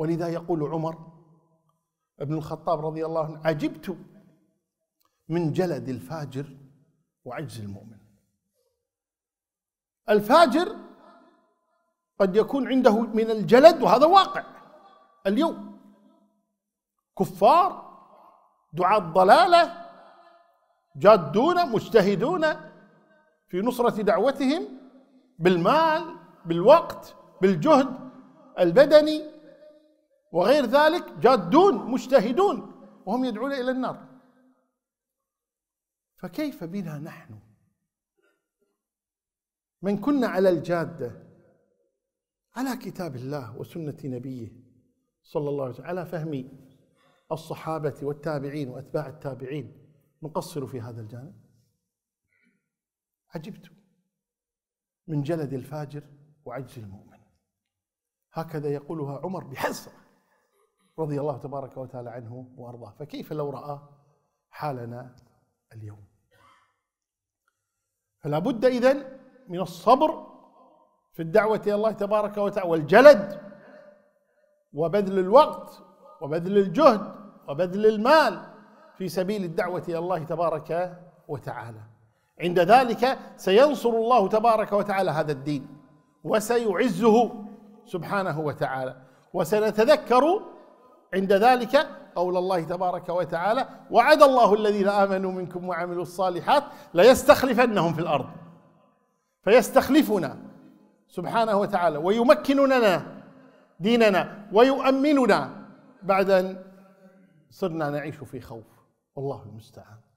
ولذا يقول عمر بن الخطاب رضي الله عنه: عجبت من جلد الفاجر وعجز المؤمن. الفاجر قد يكون عنده من الجلد، وهذا واقع اليوم، كفار دعاة ضلالة جادون مجتهدون في نصرة دعوتهم بالمال بالوقت بالجهد البدني وغير ذلك، جادون مجتهدون وهم يدعون إلى النار. فكيف بنا نحن من كنا على الجادة، على كتاب الله وسنة نبيه صلى الله عليه وسلم، على فهم الصحابة والتابعين وأتباع التابعين، نقصر في هذا الجانب؟ عجبت من جلد الفاجر وعجز المؤمن. هكذا يقولها عمر بحسرة رضي الله تبارك وتعالى عنه وأرضاه، فكيف لو رأى حالنا اليوم؟ فلا بد إذن من الصبر في الدعوة إلى الله تبارك وتعالى، والجلد وبذل الوقت وبذل الجهد وبذل المال في سبيل الدعوة إلى الله تبارك وتعالى. عند ذلك سينصر الله تبارك وتعالى هذا الدين وسيعزه سبحانه وتعالى، وسنتذكر عند ذلك قول الله تبارك وتعالى: وعد الله الذين آمنوا منكم وعملوا الصالحات ليستخلفنهم في الأرض، فيستخلفنا سبحانه وتعالى ويمكننا ديننا ويؤمننا بعد أن صرنا نعيش في خوف، والله المستعان.